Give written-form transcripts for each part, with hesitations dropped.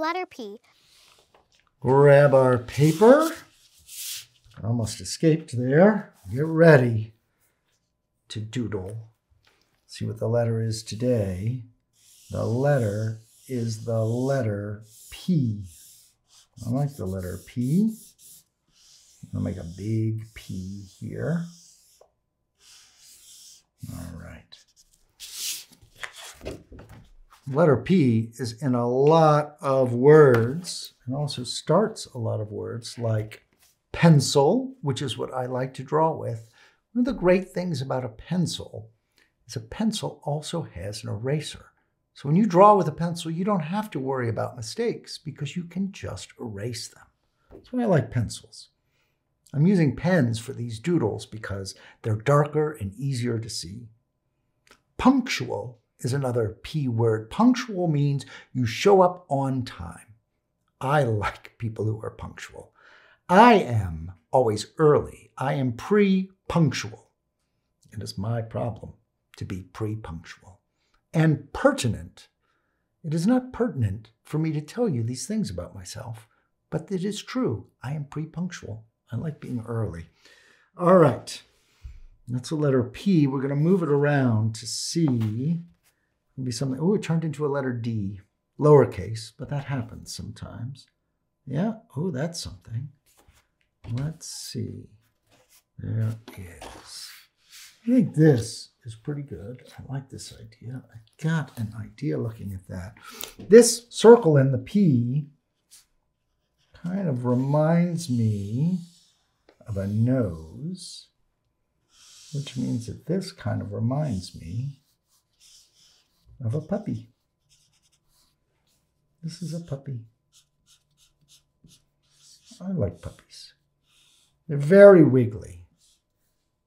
Letter P. Grab our paper. Almost escaped there. Get ready to doodle. See what the letter is today. The letter is the letter P. I like the letter P. I'm going to make a big P here. All right. Letter P is in a lot of words and also starts a lot of words like pencil, which is what I like to draw with. One of the great things about a pencil is a pencil also has an eraser. So when you draw with a pencil, you don't have to worry about mistakes because you can just erase them. That's why I like pencils. I'm using pens for these doodles because they're darker and easier to see. Punctual is another P word. Punctual means you show up on time. I like people who are punctual. I am always early. I am pre-punctual. It is my problem to be pre-punctual. And pertinent. It is not pertinent for me to tell you these things about myself, but it is true. I am pre-punctual. I like being early. All right, that's the letter P. We're going to move it around to see. It'll be something. Oh, it turned into a letter D, lowercase, but that happens sometimes. Yeah. Oh, that's something. Let's see. There it is. I think this is pretty good. I like this idea. I got an idea looking at that. This circle in the P kind of reminds me of a nose, which means that this kind of reminds me of a puppy. This is a puppy. I like puppies. They're very wiggly.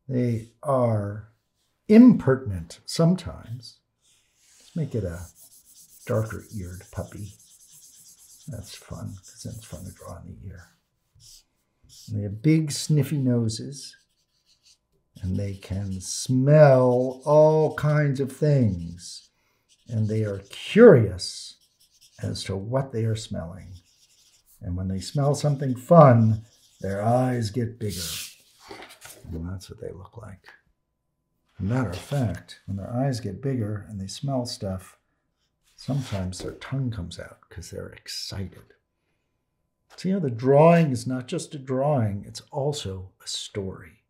They are impertinent sometimes. Let's make it a darker-eared puppy. That's fun, because then it's fun to draw in the ear. And they have big sniffy noses, and they can smell all kinds of things, and they are curious as to what they are smelling. And when they smell something fun, their eyes get bigger. And that's what they look like. Matter of fact, when their eyes get bigger and they smell stuff, sometimes their tongue comes out because they're excited. See how the drawing is not just a drawing, it's also a story.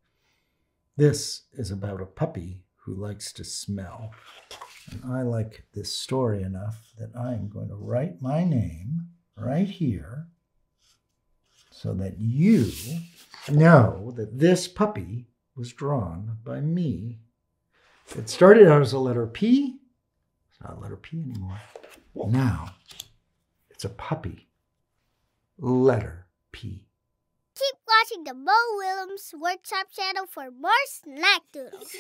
This is about a puppy who likes to smell. And I like this story enough that I am going to write my name right here so that you know that this puppy was drawn by me. It started out as a letter P. It's not a letter P anymore. Now it's a puppy. Letter P. Keep watching the Mo Willems Workshop channel for more snack doodles.